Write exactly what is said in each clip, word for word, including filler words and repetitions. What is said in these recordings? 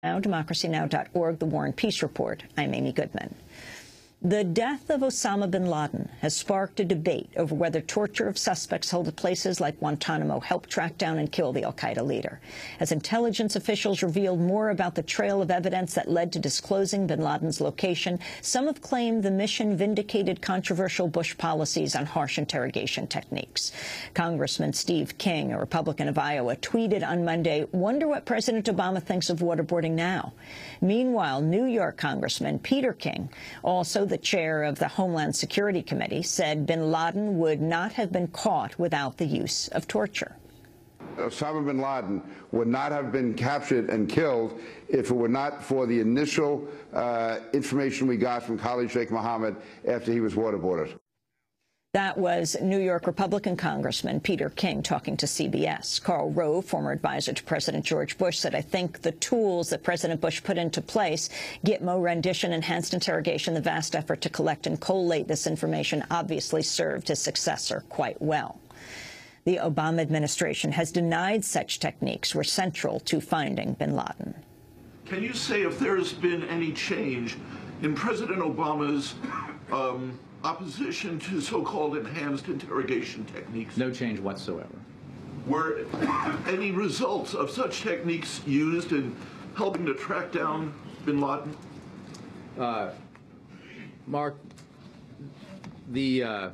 Now, democracy now dot org, The War and Peace Report. I'm Amy Goodman. The death of Osama bin Laden has sparked a debate over whether torture of suspects held at places like Guantanamo helped track down and kill the al-Qaeda leader. As intelligence officials revealed more about the trail of evidence that led to disclosing bin Laden's location, some have claimed the mission vindicated controversial Bush policies on harsh interrogation techniques. Congressman Steve King, a Republican of Iowa, tweeted on Monday, "Wonder what President Obama thinks of waterboarding now." Meanwhile, New York Congressman Peter King, also the chair of the Homeland Security Committee, said bin Laden would not have been caught without the use of torture. Osama bin Laden would not have been captured and killed if it were not for the initial uh, information we got from Khalid Sheikh Mohammed after he was waterboarded. That was New York Republican Congressman Peter King talking to C B S. Karl Rove, former advisor to President George Bush, said, "I think the tools that President Bush put into place, Gitmo, rendition, enhanced interrogation, the vast effort to collect and collate this information obviously served his successor quite well." The Obama administration has denied such techniques were central to finding bin Laden. Can you say if there's been any change in President Obama's um opposition to so-called enhanced interrogation techniques? No change whatsoever. Were any results of such techniques used in helping to track down bin Laden? Uh, Mark, the, uh,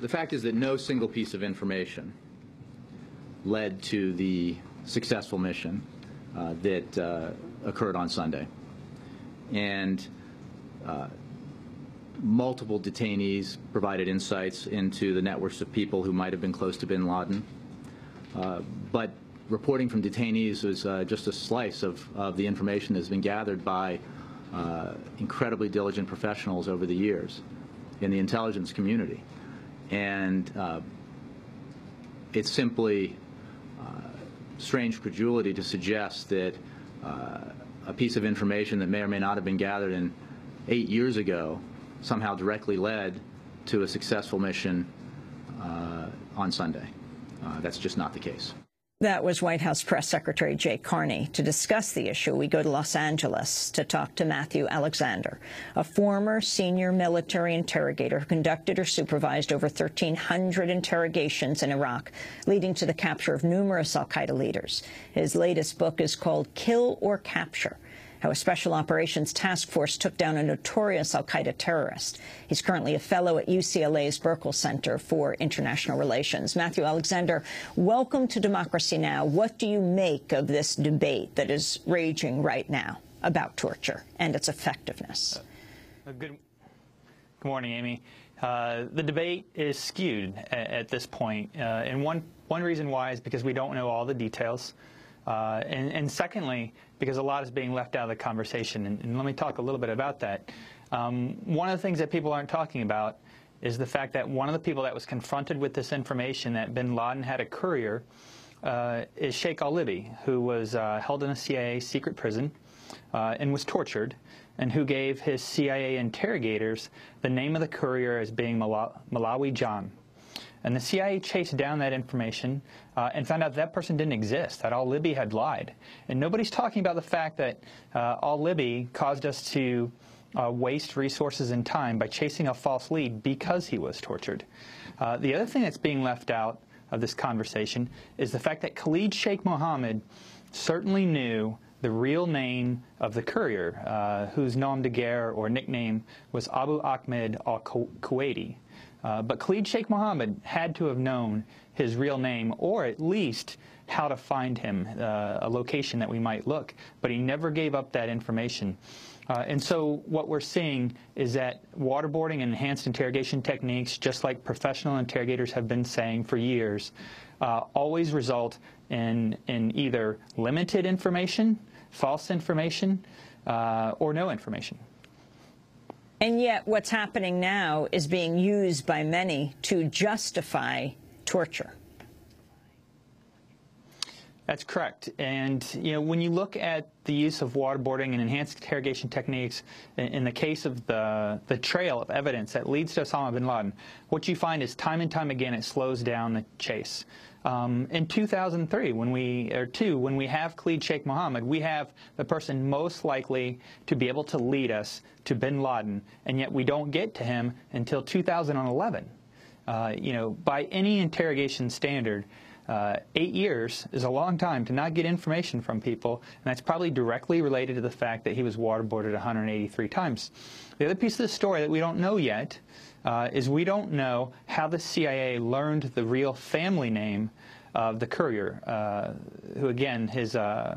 the fact is that no single piece of information led to the successful mission uh, that uh, occurred on Sunday. And Uh, multiple detainees provided insights into the networks of people who might have been close to bin Laden. Uh, but reporting from detainees was uh, just a slice of, of the information that's been gathered by uh, incredibly diligent professionals over the years in the intelligence community. And uh, it's simply uh, strange credulity to suggest that uh, a piece of information that may or may not have been gathered in eight years ago somehow directly led to a successful mission uh, on Sunday. Uh, that's just not the case. That was White House Press Secretary Jay Carney. To discuss the issue, we go to Los Angeles to talk to Matthew Alexander, a former senior military interrogator who conducted or supervised over thirteen hundred interrogations in Iraq, leading to the capture of numerous al-Qaeda leaders. His latest book is called Kill or Capture: How a Special Operations Task Force Took Down a Notorious al-Qaeda Terrorist. He's currently a fellow at U C L A's Burkle Center for International Relations. Matthew Alexander, welcome to Democracy Now! What do you make of this debate that is raging right now about torture and its effectiveness? Uh, good, good morning, Amy. Uh, the debate is skewed at, at this point, uh, and one, one reason why is because we don't know all the details. Uh, and, and secondly, because a lot is being left out of the conversation, and, and let me talk a little bit about that. Um, one of the things that people aren't talking about is the fact that one of the people that was confronted with this information that bin Laden had a courier uh, is Sheikh Al-Libi, who was uh, held in a C I A secret prison uh, and was tortured, and who gave his C I A interrogators the name of the courier as being Mala Malawi John. And the C I A chased down that information uh, and found out that person didn't exist, that Al-Libi had lied. And nobody's talking about the fact that uh, Al-Libi caused us to uh, waste resources and time by chasing a false lead because he was tortured. Uh, the other thing that's being left out of this conversation is the fact that Khalid Sheikh Mohammed certainly knew the real name of the courier, uh, whose nom de guerre or nickname was Abu Ahmed al-Kuwaiti. Uh, but Khalid Sheikh Mohammed had to have known his real name, or at least how to find him, uh, a location that we might look. But he never gave up that information. Uh, and so what we're seeing is that waterboarding and enhanced interrogation techniques, just like professional interrogators have been saying for years, uh, always result in, in either limited information, false information, uh, or no information. And yet what's happening now is being used by many to justify torture. That's correct. And, you know, when you look at the use of waterboarding and enhanced interrogation techniques in the case of the, the trail of evidence that leads to Osama bin Laden, what you find is time and time again it slows down the chase. Um, in two thousand three, when we or two, when we have Khalid Sheikh Mohammed, we have the person most likely to be able to lead us to bin Laden, and yet we don't get to him until two thousand eleven. Uh, you know, by any interrogation standard, uh, eight years is a long time to not get information from people, and that's probably directly related to the fact that he was waterboarded one hundred eighty-three times. The other piece of the story that we don't know yet Uh, is we don't know how the C I A learned the real family name of the courier, uh, who again his uh,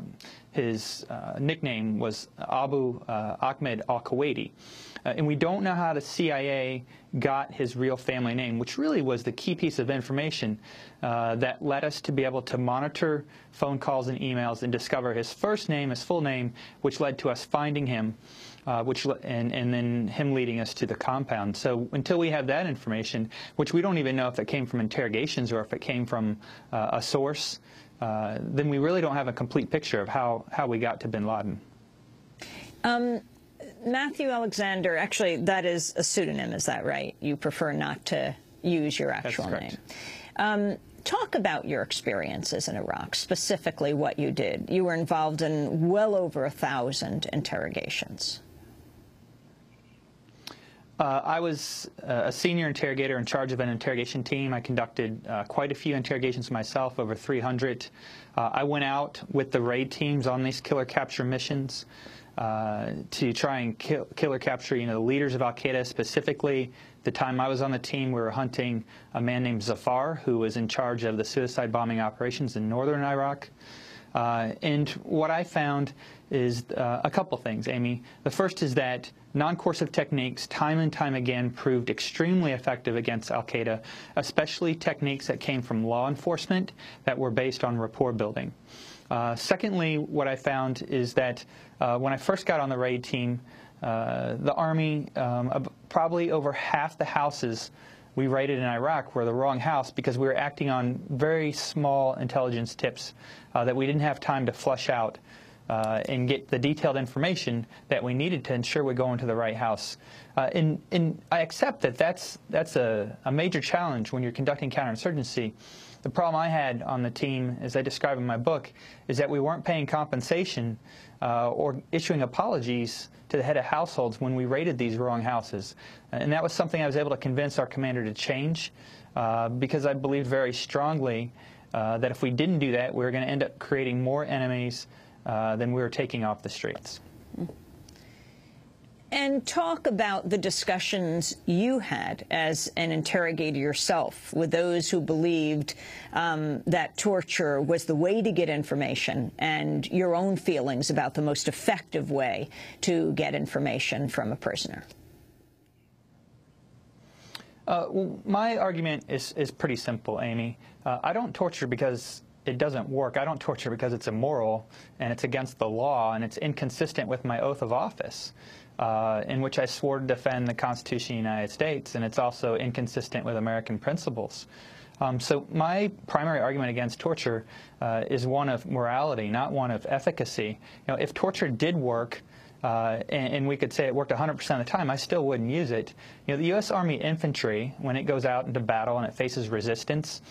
his uh, nickname was Abu uh, Ahmed al-Kuwaiti, uh, and we don't know how the C I A got his real family name, which really was the key piece of information uh, that led us to be able to monitor phone calls and emails and discover his first name, his full name, which led to us finding him. Uh, which and, and then him leading us to the compound. So until we have that information, which we don't even know if it came from interrogations or if it came from uh, a source, uh, then we really don't have a complete picture of how, how we got to bin Laden. Um, Matthew Alexander, actually, that is a pseudonym, is that right? You prefer not to use your actual name. Um, Talk about your experiences in Iraq, specifically what you did. You were involved in well over a thousand interrogations. Uh, I was uh, a senior interrogator in charge of an interrogation team. I conducted uh, quite a few interrogations myself, over three hundred. Uh, I went out with the raid teams on these killer capture missions uh, to try and kill, killer capture, you know, the leaders of al-Qaeda specifically. The time I was on the team, we were hunting a man named Zafar, who was in charge of the suicide bombing operations in northern Iraq. Uh, and what I found is uh, a couple things, Amy. The first is that non-coercive techniques, time and time again, proved extremely effective against al-Qaeda, especially techniques that came from law enforcement that were based on rapport building. Uh, secondly, what I found is that uh, when I first got on the raid team, Uh, the Army, um, probably over half the houses we raided in Iraq were the wrong house because we were acting on very small intelligence tips uh, that we didn't have time to flush out uh, and get the detailed information that we needed to ensure we go into the right house. Uh, and, and I accept that that's, that's a, a major challenge when you're conducting counterinsurgency. The problem I had on the team, as I describe in my book, is that we weren't paying compensation uh, or issuing apologies to the head of households when we raided these wrong houses. And that was something I was able to convince our commander to change uh, because I believed very strongly uh, that if we didn't do that, we were going to end up creating more enemies uh, than we were taking off the streets. And talk about the discussions you had as an interrogator yourself with those who believed um, that torture was the way to get information, and your own feelings about the most effective way to get information from a prisoner. Uh, well, my argument is, is pretty simple, Amy. Uh, I don't torture because it doesn't work. I don't torture because it's immoral, and it's against the law, and it's inconsistent with my oath of office. Uh, in which I swore to defend the Constitution of the United States, and it's also inconsistent with American principles. Um, so my primary argument against torture uh, is one of morality, not one of efficacy. You know, if torture did work, uh, and, and we could say it worked one hundred percent of the time, I still wouldn't use it. You know, the U S Army infantry, when it goes out into battle and it faces resistance,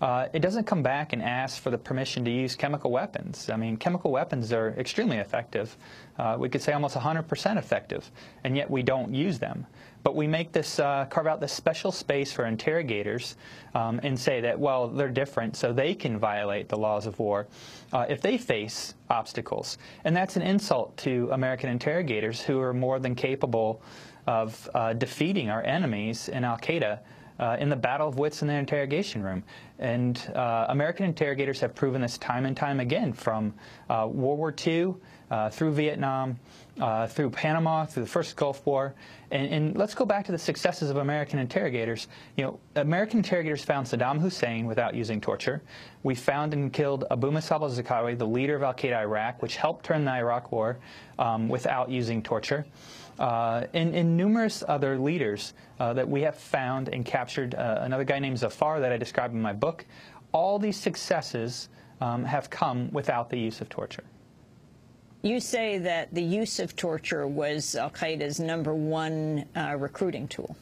Uh, it doesn't come back and ask for the permission to use chemical weapons. I mean, chemical weapons are extremely effective. Uh, we could say almost one hundred percent effective, and yet we don't use them. But we make this, uh, carve out this special space for interrogators um, and say that, well, they're different, so they can violate the laws of war uh, if they face obstacles. And that's an insult to American interrogators who are more than capable of uh, defeating our enemies in al-Qaeda Uh, in the battle of wits in the interrogation room. And uh, American interrogators have proven this time and time again, from uh, World War Two uh, through Vietnam, uh, through Panama, through the first Gulf War. And, and let's go back to the successes of American interrogators. You know, American interrogators found Saddam Hussein without using torture. We found and killed Abu Musab al-Zarqawi, the leader of al-Qaeda Iraq, which helped turn the Iraq War um, without using torture. Uh, and, and numerous other leaders uh, that we have found and captured, uh, another guy named Zafar that I described in my book. All these successes um, have come without the use of torture. You say that the use of torture was al-Qaeda's number one uh, recruiting tool.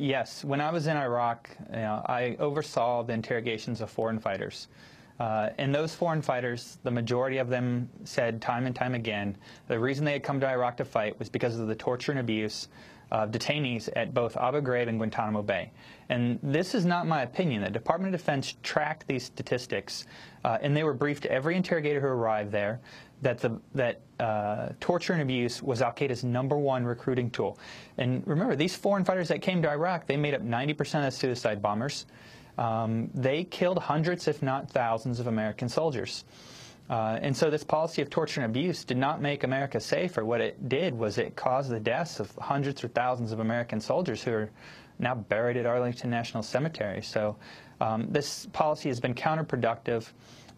Yes. When I was in Iraq, you know, I oversaw the interrogations of foreign fighters. Uh, and those foreign fighters, the majority of them said time and time again, the reason they had come to Iraq to fight was because of the torture and abuse of detainees at both Abu Ghraib and Guantanamo Bay. And this is not my opinion. The Department of Defense tracked these statistics, uh, and they were briefed to every interrogator who arrived there that, the, that uh, torture and abuse was al-Qaeda's number one recruiting tool. And remember, these foreign fighters that came to Iraq, they made up ninety percent of the suicide bombers. Um, they killed hundreds, if not thousands, of American soldiers. Uh, and so this policy of torture and abuse did not make America safer. What it did was it caused the deaths of hundreds or thousands of American soldiers who are now buried at Arlington National Cemetery. So um, this policy has been counterproductive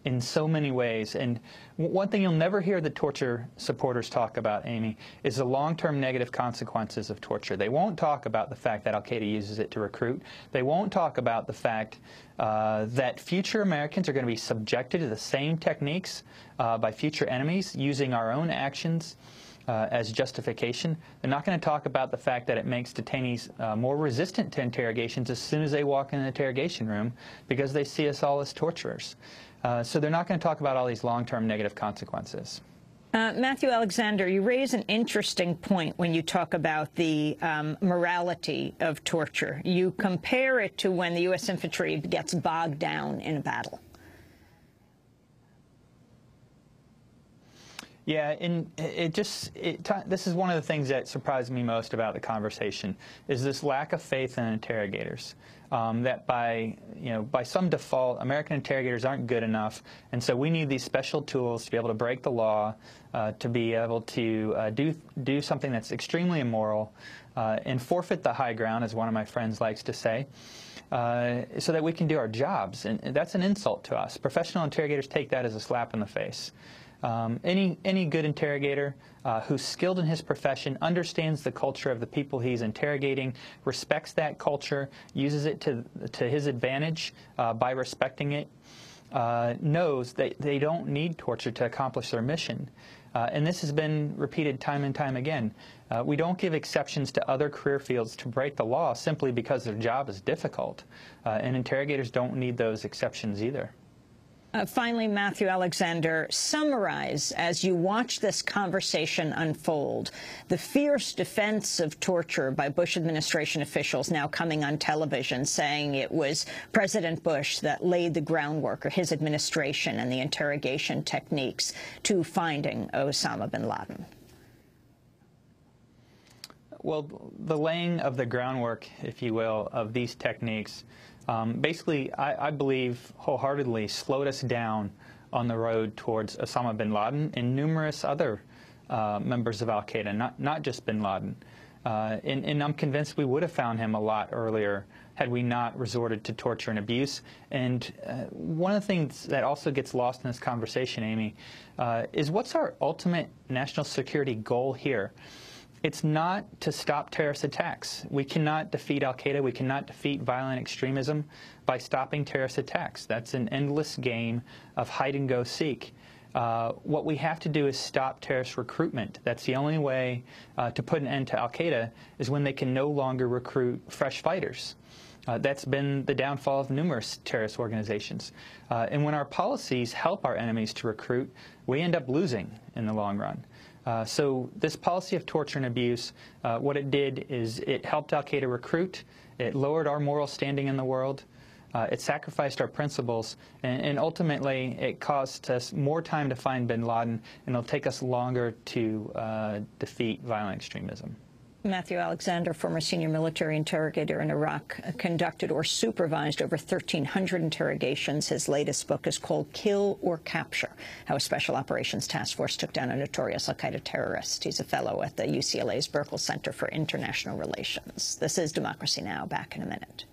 in so many ways. And one thing you'll never hear the torture supporters talk about, Amy, is the long-term negative consequences of torture. They won't talk about the fact that al-Qaeda uses it to recruit. They won't talk about the fact uh, that future Americans are going to be subjected to the same techniques uh, by future enemies, using our own actions uh, as justification. They're not going to talk about the fact that it makes detainees uh, more resistant to interrogations as soon as they walk in an interrogation room, because they see us all as torturers. Uh, so they're not going to talk about all these long-term negative consequences. Uh, Matthew Alexander, you raise an interesting point when you talk about the um, morality of torture. You compare it to when the U S infantry gets bogged down in a battle. Yeah, and it just, it, this is one of the things that surprised me most about the conversation, is this lack of faith in interrogators. Um, that by, you know, by some default, American interrogators aren't good enough, and so we need these special tools to be able to break the law, uh, to be able to uh, do, do something that's extremely immoral, uh, and forfeit the high ground, as one of my friends likes to say, uh, so that we can do our jobs. And that's an insult to us. Professional interrogators take that as a slap in the face. Um, any, any good interrogator uh, who's skilled in his profession understands the culture of the people he's interrogating, respects that culture, uses it to, to his advantage uh, by respecting it, uh, knows that they don't need torture to accomplish their mission. Uh, and this has been repeated time and time again. Uh, we don't give exceptions to other career fields to break the law simply because their job is difficult. Uh, and interrogators don't need those exceptions either. Uh, finally, Matthew Alexander, summarize, as you watch this conversation unfold, the fierce defense of torture by Bush administration officials now coming on television, saying it was President Bush that laid the groundwork, or his administration and the interrogation techniques, to finding Osama bin Laden. Well, the laying of the groundwork, if you will, of these techniques— Um, basically, I, I believe wholeheartedly slowed us down on the road towards Osama bin Laden and numerous other uh, members of al-Qaeda, not, not just bin Laden. Uh, and, and I'm convinced we would have found him a lot earlier had we not resorted to torture and abuse. And uh, one of the things that also gets lost in this conversation, Amy, uh, is what's our ultimate national security goal here? It's not to stop terrorist attacks. We cannot defeat al-Qaeda. We cannot defeat violent extremism by stopping terrorist attacks. That's an endless game of hide-and-go-seek. Uh, what we have to do is stop terrorist recruitment. That's the only way uh, to put an end to al-Qaeda, is when they can no longer recruit fresh fighters. Uh, that's been the downfall of numerous terrorist organizations. Uh, and when our policies help our enemies to recruit, we end up losing in the long run. Uh, so this policy of torture and abuse, uh, what it did is it helped al-Qaeda recruit, it lowered our moral standing in the world, uh, it sacrificed our principles, and, and ultimately it cost us more time to find bin Laden, and it'll take us longer to uh, defeat violent extremism. Matthew Alexander, former senior military interrogator in Iraq, conducted or supervised over thirteen hundred interrogations. His latest book is called Kill or Capture: How a Special Operations Task Force Took Down a Notorious al-Qaeda Terrorist. He's a fellow at the U C L A's Burkle Center for International Relations. This is Democracy Now! Back in a minute.